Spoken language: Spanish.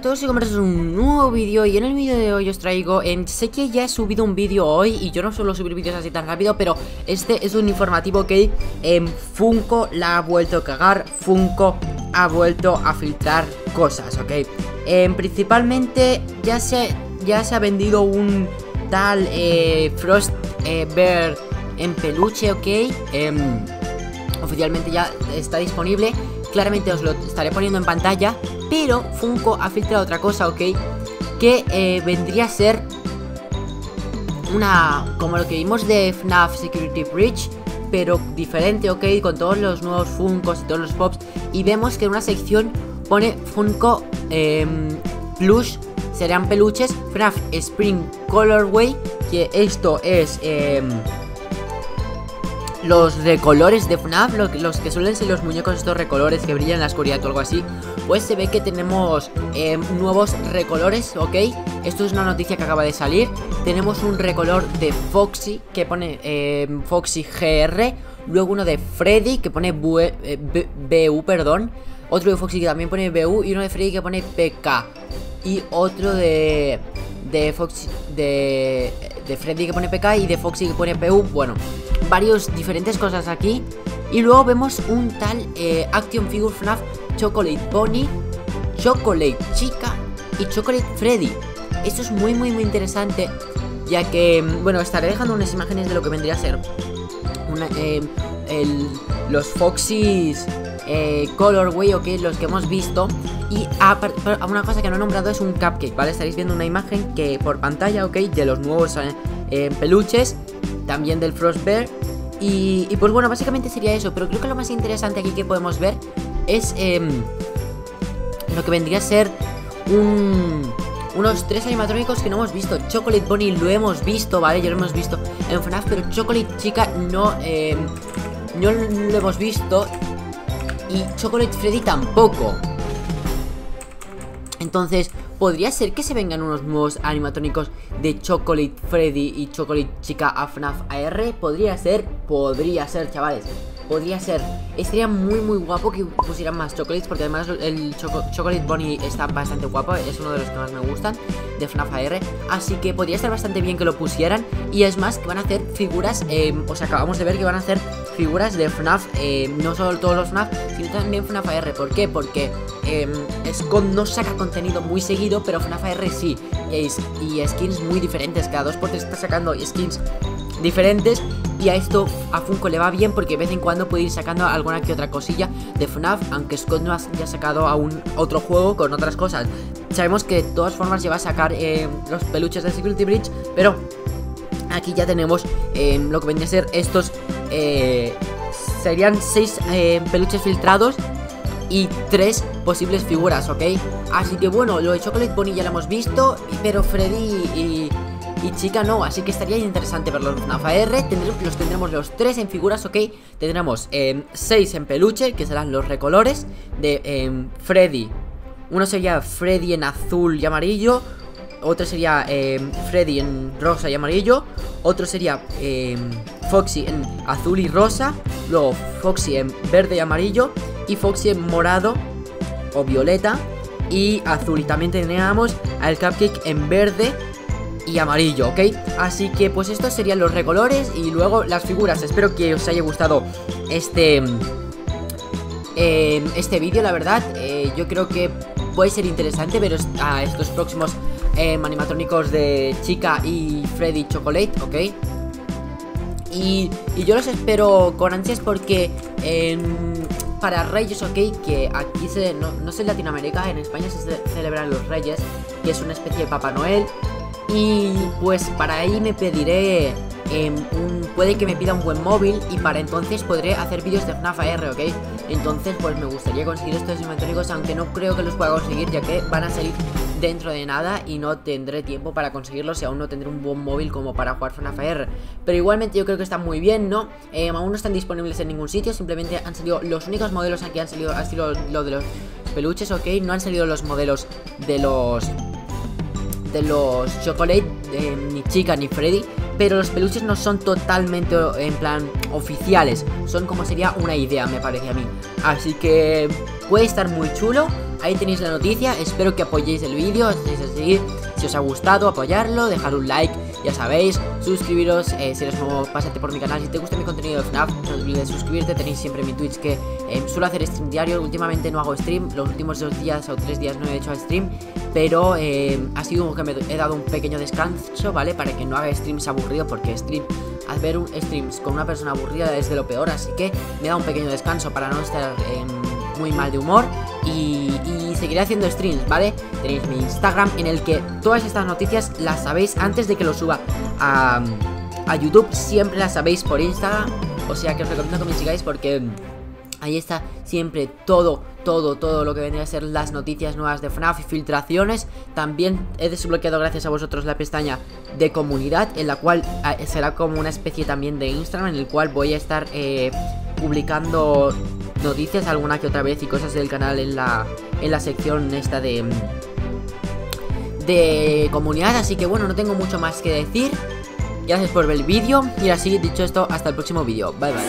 a todos y bienvenidos a un nuevo vídeo. Y en el vídeo de hoy os traigo, sé que ya he subido un vídeo hoy y yo no suelo subir vídeos así tan rápido, pero este es un informativo que Funko la ha vuelto a cagar. Funko ha vuelto a filtrar cosas, ¿ok? Principalmente ya se ha vendido un tal Frostbear en peluche, ¿ok? Oficialmente ya está disponible. Claramente os lo estaré poniendo en pantalla, pero Funko ha filtrado otra cosa, ¿ok? Que vendría a ser una... como lo que vimos de FNAF Security Breach, pero diferente, ¿ok? Con todos los nuevos Funkos y todos los Pops. Y vemos que en una sección pone Funko Plush, serán peluches, FNAF Spring Colorway, que esto es... los recolores de FNAF, los que suelen ser los muñecos estos recolores que brillan en la oscuridad o algo así. Pues se ve que tenemos nuevos recolores, ¿ok? Esto es una noticia que acaba de salir. Tenemos un recolor de Foxy que pone Foxy GR. Luego uno de Freddy que pone BU, perdón. Otro de Foxy que también pone BU. Y uno de Freddy que pone PK. Y otro de Foxy... de Freddy que pone PK y de Foxy que pone PU. Bueno, varios diferentes cosas aquí. Y luego vemos un tal Action Figure FNAF Chocolate Bonnie, Chocolate Chica y Chocolate Freddy. Esto es muy muy muy interesante, ya que, bueno, estaré dejando unas imágenes de lo que vendría a ser una, los Foxys Colorway, ok, los que hemos visto. Y una cosa que no he nombrado es un cupcake, ¿vale? Estaréis viendo una imagen que por pantalla, ok, de los nuevos peluches, también del Frostbear. Y pues bueno, básicamente sería eso, pero creo que lo más interesante aquí que podemos ver es lo que vendría a ser unos tres animatrónicos que no hemos visto. Chocolate Bonnie lo hemos visto, ¿vale? Ya lo hemos visto en FNAF, pero Chocolate Chica no lo hemos visto y Chocolate Freddy tampoco. Entonces, podría ser que se vengan unos nuevos animatrónicos de Chocolate Freddy y Chocolate Chica a FNAF AR. Podría ser, chavales. Podría ser. Estaría muy, muy guapo que pusieran más chocolates, porque además el Chocolate Bonnie está bastante guapo. Es uno de los que más me gustan de FNAF AR. Así que podría estar bastante bien que lo pusieran. Y es más, que van a hacer figuras. O sea, acabamos de ver que van a hacer figuras de FNAF. No solo todos los FNAF, sino también FNAF AR. ¿Por qué? Porque Scott no saca contenido muy seguido, pero FNAF AR sí. Y skins muy diferentes. Cada 2x3 está sacando skins diferentes. Y a esto a Funko le va bien, porque de vez en cuando puede ir sacando alguna que otra cosilla de FNAF, aunque Scott no haya sacado aún otro juego con otras cosas. Sabemos que de todas formas lleva a sacar los peluches de Security Breach, pero aquí ya tenemos lo que vendría a ser estos. Serían 6 peluches filtrados y 3 posibles figuras, ¿ok? Así que bueno, lo de Chocolate Bonnie ya lo hemos visto, pero Freddy y Chica no, así que estaría interesante verlos en FNAF AR. Los tendremos los 3 en figuras, ok. Tendremos 6 en peluche, que serán los recolores de Freddy. Uno sería Freddy en azul y amarillo. Otro sería Freddy en rosa y amarillo. Otro sería Foxy en azul y rosa. Luego Foxy en verde y amarillo. Y Foxy en morado o violeta y azul. Y también teníamos al Cupcake en verde y amarillo, ¿ok? Así que pues estos serían los recolores y luego las figuras. Espero que os haya gustado este vídeo, la verdad. Yo creo que puede ser interesante ver a estos próximos animatrónicos de Chica y Freddy Chocolate, ¿ok? Y yo los espero con ansias, porque para Reyes, ok, que aquí no sé en Latinoamérica, en España se celebran los Reyes, que es una especie de Papá Noel. Y pues para ahí me pediré, puede que me pida un buen móvil, y para entonces podré hacer vídeos de FNAF AR, ¿ok? Entonces pues me gustaría conseguir estos animatrónicos, aunque no creo que los pueda conseguir, ya que van a salir dentro de nada y no tendré tiempo para conseguirlos, y aún no tendré un buen móvil como para jugar FNAF AR. Pero igualmente yo creo que están muy bien, ¿no? Aún no están disponibles en ningún sitio, simplemente han salido los únicos modelos aquí, han salido lo de los peluches, ¿ok? No han salido los modelos de los Chocolate, ni Chica ni Freddy, pero los peluches no son totalmente en plan oficiales, son como sería una idea, me parece a mí. Así que puede estar muy chulo, Ahí tenéis la noticia, espero que apoyéis el vídeo, si os ha gustado, apoyarlo, dejar un like, ya sabéis, suscribiros, si eres nuevo, pásate por mi canal, si te gusta mi contenido de FNAF, no olvides suscribirte, tenéis siempre mi Twitch que suelo hacer stream diario, últimamente no hago stream, los últimos 2 días o 3 días no he hecho stream, pero ha sido como que me he dado un pequeño descanso, ¿vale? Para que no haga streams aburridos, porque ver un streams con una persona aburrida es de lo peor, así que me da un pequeño descanso para no estar muy mal de humor y seguiré haciendo streams, ¿vale? Tenéis mi Instagram en el que todas estas noticias las sabéis antes de que lo suba a YouTube, siempre las sabéis por Instagram, o sea que os recomiendo que me sigáis porque ahí está siempre todo lo que vendría a ser las noticias nuevas de FNAF y filtraciones. También he desbloqueado gracias a vosotros la pestaña de comunidad, en la cual será como una especie también de Instagram, en el cual voy a estar publicando noticias alguna que otra vez y cosas del canal en la sección esta de comunidad. Así que bueno, no tengo mucho más que decir. Gracias por ver el vídeo y así dicho esto, hasta el próximo vídeo. Bye bye.